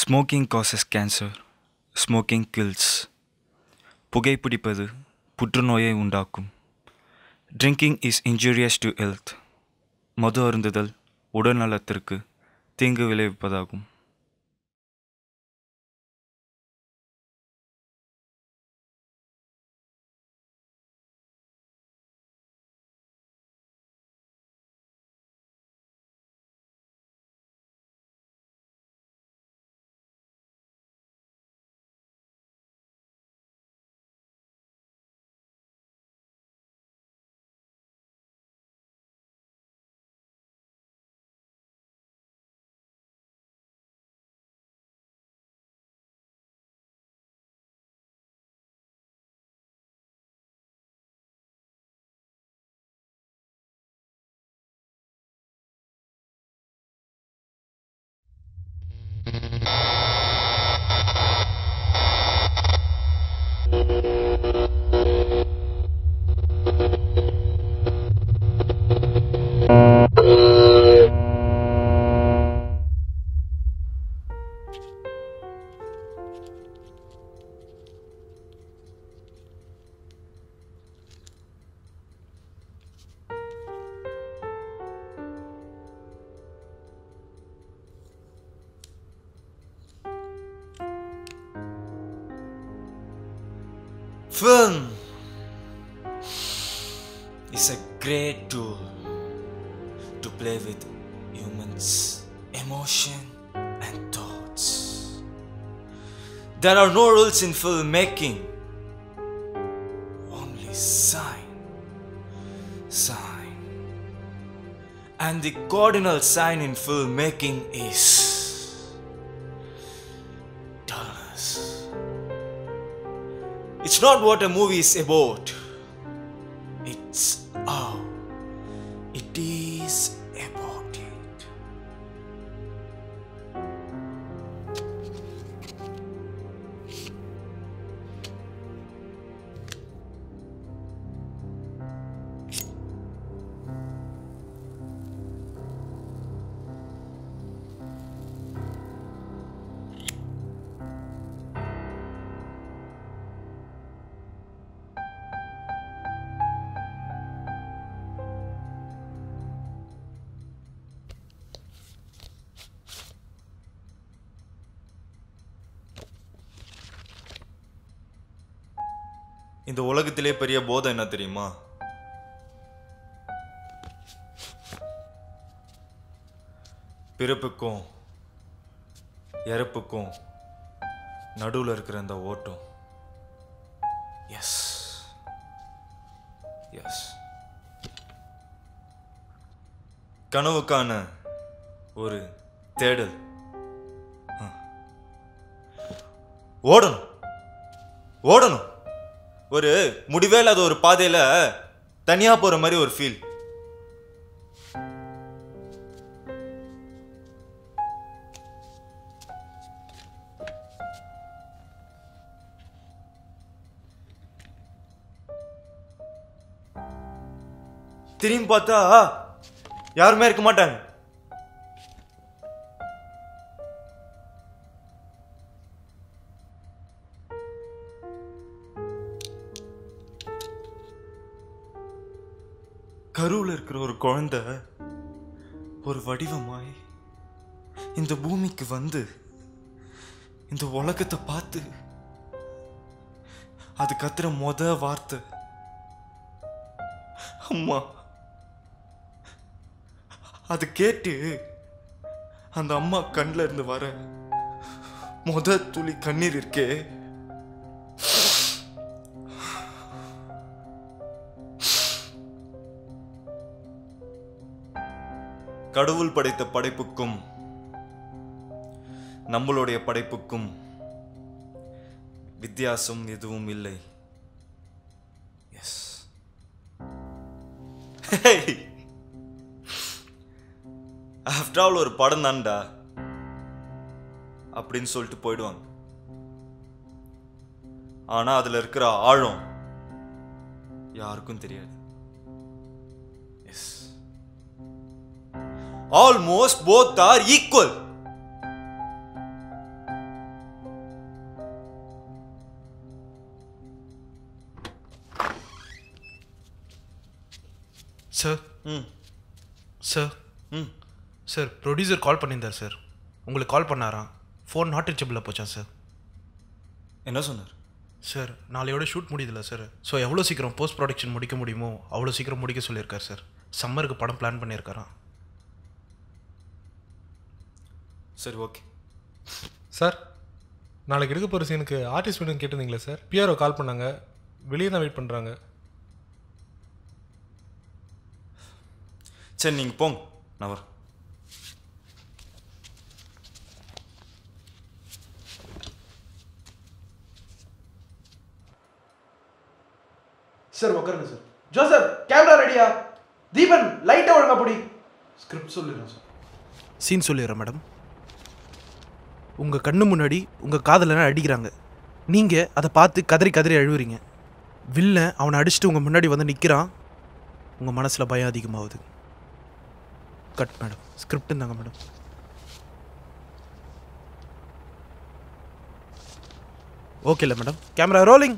Smoking causes cancer, smoking kills. புகைப்பிடிப்பது புற்றுநோயை உண்டாக்கும். Drinking is injurious to health. மது அருந்துதல் உடல் நலத்திற்கு தீங்கு விளைவிப்பதாகும். Film is a great tool to play with humans' emotion and thoughts. There are no rules in filmmaking, only sign. And the cardinal sign in filmmaking is it's not what a movie is about, it's how it is about it. இந்த உலகத்திலே பெரிய போதை என்ன தெரியுமா? பிறப்புக்கும் இறப்புக்கும் நடுவில் இருக்கிற அந்த ஓட்டம். எஸ் எஸ், கனவுக்கான ஒரு தேடல். ஓடணும் ஒரு முடிவே இல்லாத ஒரு பாதையில தனியா போற மாதிரி ஒரு ஃபீல். திரும்பி பார்த்தா யாருமே இருக்க மாட்டாங்க. கருவில் இருக்கிற ஒரு குழந்தை ஒரு வடிவமாய் இந்த பூமிக்கு வந்து இந்த உலகத்தை பார்த்து அது கத்துற முதல் வார்த்தை அம்மா. அது கேட்டு அந்த அம்மா கண்ணில் இருந்து வர முதல் துளி கண்ணீர் இருக்கே, கடவுள் படைத்த படைப்புக்கும் நம்மளுடைய படைப்புக்கும் வித்தியாசம் எதுவும் இல்லை. எஸ், ஆஃப்டர் ஆல் ஒரு படம் தான்டா அப்படின்னு சொல்லிட்டு போயிடுவாங்க. ஆனா அதுல இருக்கிற ஆழம் யாருக்கும் தெரியாது. Yes, almost both are equal. Sir ம் சார் ம் சார் ப்ரொடியூசர் கால் பண்ணியிருந்தார் சார். உங்களுக்கு கால் பண்ணாராம். ஃபோன் நாட் ரீச்சபிளாக போச்சான் சார். என்ன சொன்னார் சார்? நாளையோட ஷூட் முடியுதுல்ல சார், ஸோ எவ்வளோ சீக்கிரம் போஸ்ட் ப்ரொடக்ஷன் முடிக்க முடியுமோ அவ்வளோ சீக்கிரம் முடிக்க சொல்லியிருக்கார் சார். சம்மருக்கு படம் பிளான் பண்ணியிருக்காராம் சார். ஓகே சார், நாளைக்கு எடுக்க போகிற சீனுக்கு ஆர்டிஸ்ட் மீட்டிங் கேட்டிருந்தீங்களா சார்? பிஆர்ஓ கால் பண்ணாங்க, வெளியே தான் வெயிட் பண்ணுறாங்க. சரி நீங்கள் போங்க, நான் வரேன். சார் உட்காருங்க சார். ஜோசப், கேமரா ரெடியா? தீபன், லைட்டை ஒழுங்கா பிடி. ஸ்கிரிப்ட் சொல்லிடுறேன் சார். சீன் சொல்லிடுறேன் மேடம். உங்கள் கண்ணு முன்னாடி உங்கள் காதலனை அடிக்கிறாங்க. நீங்கள் அதை பார்த்து கதறி கதறி அழுவுறீங்க. வில்லன் அவனை அடிச்சுட்டு உங்கள் முன்னாடி வந்து நிற்கிறான். உங்கள் மனசில் பயம் அதிகமாகுது. Cut madam. ஸ்கிரிப்ட் தாங்க மேடம். ஓகே இல்லை madam. Camera rolling.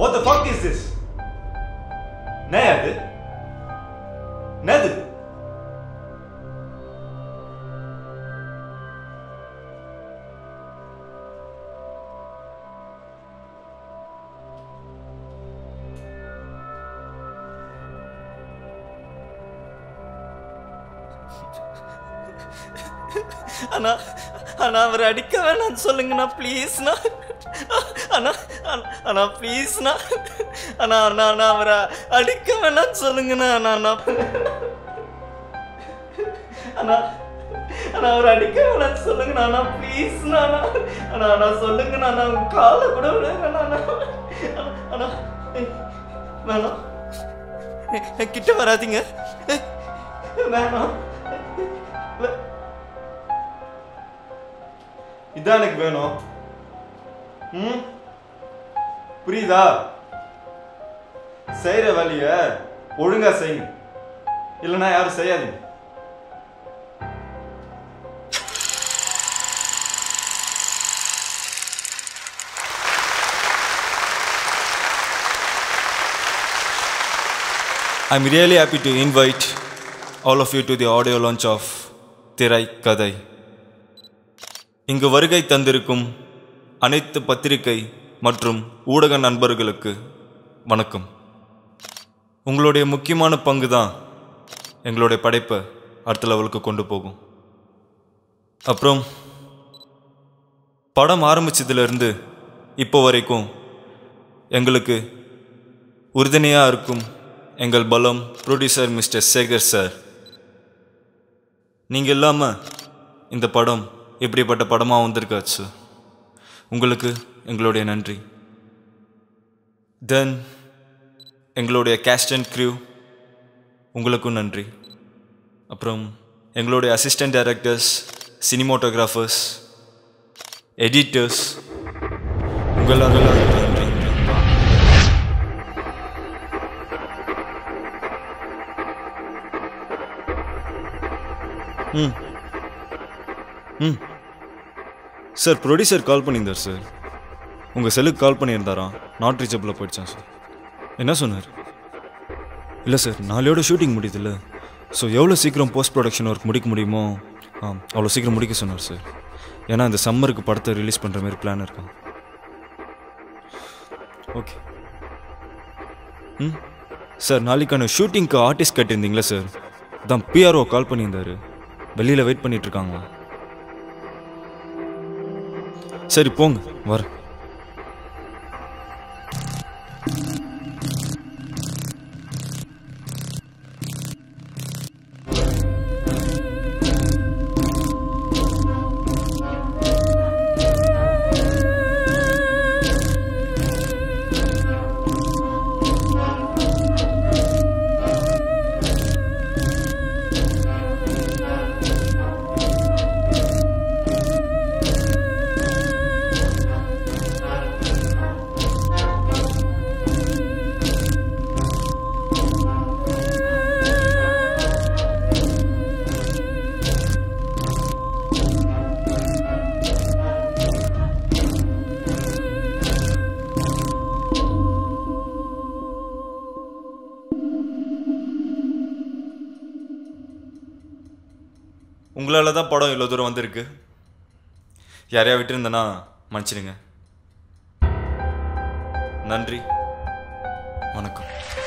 What the fuck is this? Neydi? அண்ணா அண்ணா, அவரை அடிக்க வேணான்னு சொல்லுங்கண்ணா ப்ளீஸ்ண்ணா. அண்ணா அண்ணா ப்ளீஸ்ண்ணா. அண்ணா அண்ணா அண்ணா, அவரை அடிக்க வேணான்னு சொல்லுங்கண்ணா. அண்ணா அண்ணா அண்ணா அண்ணா, அவரை அடிக்க வேணான்னு சொல்லுங்கண்ணா. அண்ணா ப்ளீஸ்ண்ணா. அண்ணா அண்ணா அண்ணா சொல்லுங்கண்ணா. அண்ணா உங்க காலை கூட விடுங்கண்ணா. அண்ணா அண்ணா வேணாம், கிட்ட வராதிங்க. வேணாம், இதான் எனக்கு வேணும். ம், புரியுதா? செய்கிற வேலைய ஒழுங்கா செய்யுங்க, இல்லைன்னா யாரும் செய்யாதீங்க. I'm really happy to invite all of you to the audio launch of திரைக்கதை. இங்கு வருகை தந்திருக்கும் அனைத்து பத்திரிகை மற்றும் ஊடக நண்பர்களுக்கு வணக்கம். உங்களுடைய முக்கியமான பங்கு தான் எங்களுடைய படைப்பை அடுத்த லெவலுக்கு கொண்டு போகும். அப்புறம் படம் ஆரம்பித்ததுலேருந்து இப்போ வரைக்கும் எங்களுக்கு உறுதுணையாக இருக்கும் எங்கள் பலம் ப்ரொடியூசர் மிஸ்டர் சேகர் சார். நீங்கள் இல்லாமல் இந்த படம் இப்படிப்பட்ட படமாக வந்திருக்காச்சு. உங்களுக்கு எங்களுடைய நன்றி. தென் எங்களுடைய கேஸ்ட் அண்ட் க்ரூ, உங்களுக்கும் நன்றி. அப்புறம் எங்களுடைய அசிஸ்டன்ட் டைரக்டர்ஸ், சினிமோட்டோகிராஃபர்ஸ், எடிட்டர்ஸ், உங்களால் நன்றி. ம் சார், ப்ரொடியூசர் கால் பண்ணியிருந்தார் சார். உங்கள் செல்லுக்கு கால் பண்ணியிருந்தாராம், நாட் ரீச்சபிளாக போயிடுச்சான் சார். என்ன சொன்னார்? இல்லை சார், நாளையோட ஷூட்டிங் முடியுதுல்ல, ஸோ எவ்வளோ சீக்கிரம் போஸ்ட் ப்ரொடக்ஷன் ஒர்க் முடிக்க முடியுமோ அவ்வளோ சீக்கிரம் முடிக்க சொன்னார் சார். ஏன்னா இந்த சம்மருக்கு படத்தை ரிலீஸ் பண்ணுற மாதிரி பிளான் இருக்கான். ஓகே ம் சார், நாளைக்கான ஷூட்டிங்க்கு ஆர்டிஸ்ட் கேட்டிருந்தீங்களா சார்? அதான் பிஆர்ஓ கால் பண்ணியிருந்தார், வெளியில் வெயிட் பண்ணிகிட்ருக்காங்களா? சரி போங்க, வர. உங்களால் தான் படம் இவ்வளோ தூரம் வந்திருக்கு. யாரையா விட்டுருந்தேன்னா மன்னிச்சிடுங்க. நன்றி, வணக்கம்.